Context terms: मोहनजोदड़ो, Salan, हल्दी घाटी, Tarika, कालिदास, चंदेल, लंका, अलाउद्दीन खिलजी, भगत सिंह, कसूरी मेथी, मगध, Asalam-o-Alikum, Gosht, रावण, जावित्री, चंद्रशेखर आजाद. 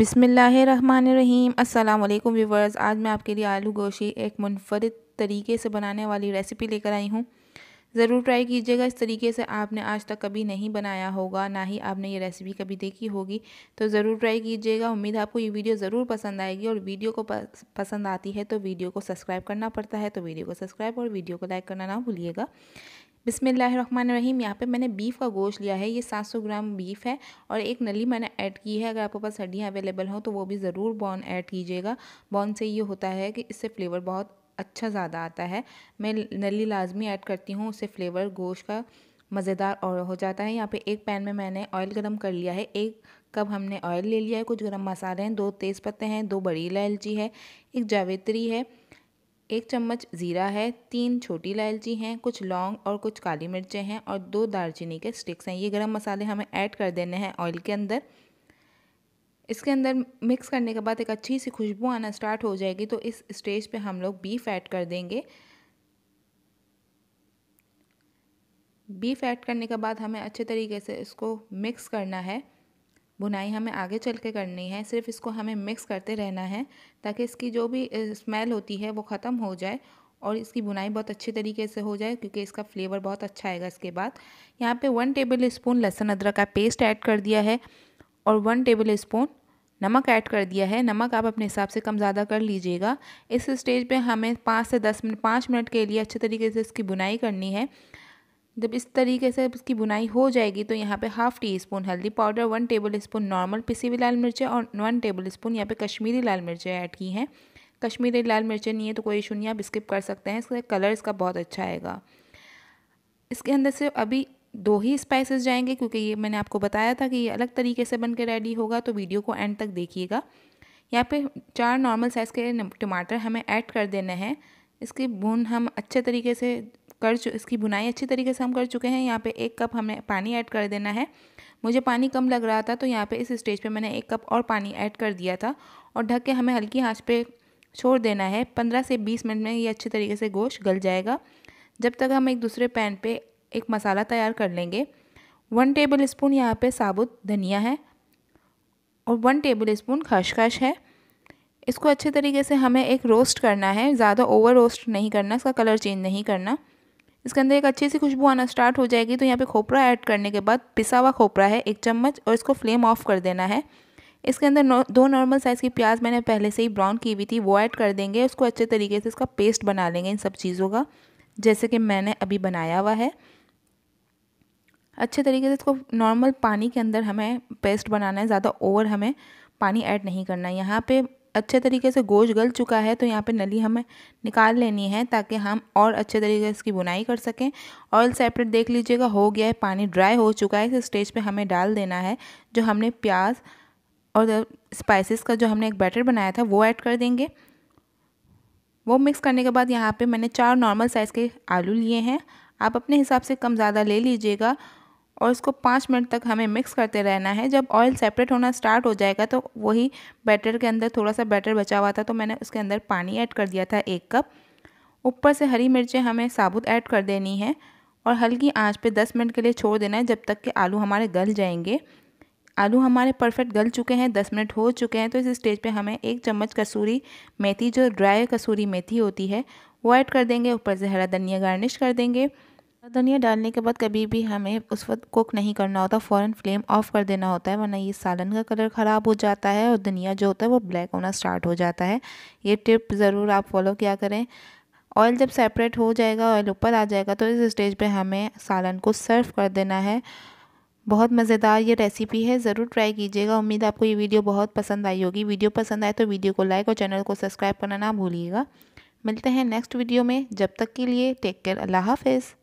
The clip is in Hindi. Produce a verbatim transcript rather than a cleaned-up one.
बिस्मिल्लाहिर्रहमानिर्रहीम। अस्सलाम वालेकुम व्यूवर्स, आज मैं आपके लिए आलू गोशी एक मुनफरद तरीके से बनाने वाली रेसिपी लेकर आई हूँ। ज़रूर ट्राई कीजिएगा, इस तरीके से आपने आज तक कभी नहीं बनाया होगा, ना ही आपने ये रेसिपी कभी देखी होगी, तो ज़रूर ट्राई कीजिएगा। उम्मीद आपको ये वीडियो ज़रूर पसंद आएगी, और वीडियो को पसंद आती है तो वीडियो को सब्सक्राइब करना पड़ता है, तो वीडियो को सब्सक्राइब और वीडियो को लाइक करना ना भूलिएगा। बिस्मिल्लाहिर्रहमानिर्रहीम। यहाँ पे मैंने बीफ का गोश्त लिया है, ये सात सौ ग्राम बीफ है, और एक नली मैंने ऐड की है। अगर आपके पास हड्डियाँ अवेलेबल हों तो वो भी ज़रूर बॉन ऐड कीजिएगा। बॉन से ये होता है कि इससे फ्लेवर बहुत अच्छा ज़्यादा आता है। मैं नली लाजमी ऐड करती हूँ, उससे फ्लेवर गोश्त का मज़ेदार और हो जाता है। यहाँ पे एक पैन में मैंने ऑयल गरम कर लिया है। एक कप हमने ऑयल ले लिया है। कुछ गरम मसाले हैं, दो तेज़ पत्ते हैं, दो बड़ी इलायची है, एक जावित्री है, एक चम्मच ज़ीरा है, तीन छोटी इलायची हैं, कुछ लौंग और कुछ काली मिर्चें हैं, और दो दालचीनी के स्टिक्स हैं। ये गरम मसाले हमें ऐड कर देने हैं ऑयल के अंदर। इसके अंदर मिक्स करने के बाद एक अच्छी सी खुशबू आना स्टार्ट हो जाएगी, तो इस स्टेज पे हम लोग बीफ ऐड कर देंगे। बीफ ऐड करने के बाद हमें अच्छे तरीके से इसको मिक्स करना है। भुनाई हमें आगे चल के करनी है, सिर्फ इसको हमें मिक्स करते रहना है ताकि इसकी जो भी स्मेल होती है वो ख़त्म हो जाए और इसकी भुनाई बहुत अच्छे तरीके से हो जाए, क्योंकि इसका फ्लेवर बहुत अच्छा आएगा। इसके बाद यहाँ पे वन टेबल स्पून लहसुन अदरक का पेस्ट ऐड कर दिया है और वन टेबल स्पून नमक ऐड कर दिया है। नमक आप अपने हिसाब से कम ज़्यादा कर लीजिएगा। इस स्टेज पर हमें पाँच से दस मिनट पाँच मिनट के लिए अच्छे तरीके से इसकी भुनाई करनी है। जब इस तरीके से इसकी भुनाई हो जाएगी तो यहाँ पे हाफ़ टी स्पून हल्दी powder, one tablespoon normal पिसी हुई लाल मिर्चें, और वन टेबल स्पून यहाँ पे कश्मीरी लाल मिर्चें ऐड की हैं। कश्मीरी लाल मिर्चें नहीं है तो कोई इशू नहीं, आप स्किप कर सकते हैं, इसका कलर इसका बहुत अच्छा आएगा। इसके अंदर से अभी दो ही स्पाइसेस जाएंगे, क्योंकि ये मैंने आपको बताया था कि ये अलग तरीके से बन के रेडी होगा, तो वीडियो को एंड तक देखिएगा। यहाँ पर चार नॉर्मल साइज़ के टमाटर हमें ऐड कर देने हैं। इसकी भून हम अच्छे तरीके से कर इसकी भुनाई अच्छी तरीके से हम कर चुके हैं। यहाँ पे एक कप हमें पानी ऐड कर देना है। मुझे पानी कम लग रहा था तो यहाँ पे इस स्टेज पे मैंने एक कप और पानी ऐड कर दिया था, और ढक के हमें हल्की आंच पे छोड़ देना है। पंद्रह से बीस मिनट में ये अच्छे तरीके से गोश्त गल जाएगा। जब तक हम एक दूसरे पैन पे एक मसाला तैयार कर लेंगे। वन टेबल स्पून यहाँ पर साबुत धनिया है और वन टेबल स्पून खसखस है। इसको अच्छे तरीके से हमें एक रोस्ट करना है, ज़्यादा ओवर रोस्ट नहीं करना, इसका कलर चेंज नहीं करना। इसके अंदर एक अच्छी सी खुशबू आना स्टार्ट हो जाएगी, तो यहाँ पे खोपरा ऐड करने के बाद पिसा हुआ खोपरा है एक चम्मच, और इसको फ्लेम ऑफ कर देना है। इसके अंदर दो नॉर्मल साइज़ की प्याज मैंने पहले से ही ब्राउन की हुई थी, वो ऐड कर देंगे। उसको अच्छे तरीके से इसका पेस्ट बना लेंगे इन सब चीज़ों का, जैसे कि मैंने अभी बनाया हुआ है। अच्छे तरीके से इसको नॉर्मल पानी के अंदर हमें पेस्ट बनाना है, ज़्यादा ओवर हमें पानी ऐड नहीं करना है। यहाँ पर अच्छे तरीके से गोश्त गल चुका है, तो यहाँ पे नली हमें निकाल लेनी है ताकि हम और अच्छे तरीके से इसकी बुनाई कर सकें। ऑयल सेपरेट देख लीजिएगा, हो गया है, पानी ड्राई हो चुका है। इस स्टेज पे हमें डाल देना है जो हमने प्याज और स्पाइसेस का जो हमने एक बैटर बनाया था वो ऐड कर देंगे। वो मिक्स करने के बाद यहाँ पर मैंने चार नॉर्मल साइज़ के आलू लिए हैं, आप अपने हिसाब से कम ज़्यादा ले लीजिएगा, और इसको पाँच मिनट तक हमें मिक्स करते रहना है। जब ऑयल सेपरेट होना स्टार्ट हो जाएगा तो वही बैटर के अंदर थोड़ा सा बैटर बचा हुआ था, तो मैंने उसके अंदर पानी ऐड कर दिया था एक कप। ऊपर से हरी मिर्चें हमें साबुत ऐड कर देनी है और हल्की आंच पे दस मिनट के लिए छोड़ देना है, जब तक कि आलू हमारे गल जाएंगे। आलू हमारे परफेक्ट गल चुके हैं, दस मिनट हो चुके हैं, तो इस स्टेज पे हमें एक चम्मच कसूरी मेथी, जो ड्राई कसूरी मेथी होती है, वो ऐड कर देंगे। ऊपर से हरा धनिया गार्निश कर देंगे। धनिया डालने के बाद कभी भी हमें उस वक्त कुक नहीं करना होता, फ़ौरन फ्लेम ऑफ कर देना होता है, वरना ये सालन का कलर ख़राब हो जाता है और धनिया जो होता है वो ब्लैक होना स्टार्ट हो जाता है। ये टिप ज़रूर आप फॉलो किया करें। ऑयल जब सेपरेट हो जाएगा, ऑयल ऊपर आ जाएगा, तो इस स्टेज पे हमें सालन को सर्व कर देना है। बहुत मज़ेदार ये रेसिपी है, ज़रूर ट्राई कीजिएगा। उम्मीद आपको ये वीडियो बहुत पसंद आई होगी। वीडियो पसंद आए तो वीडियो को लाइक और चैनल को सब्सक्राइब करना ना भूलिएगा। मिलते हैं नेक्स्ट वीडियो में, जब तक के लिए टेक केयर, अल्लाह हाफ़िज़।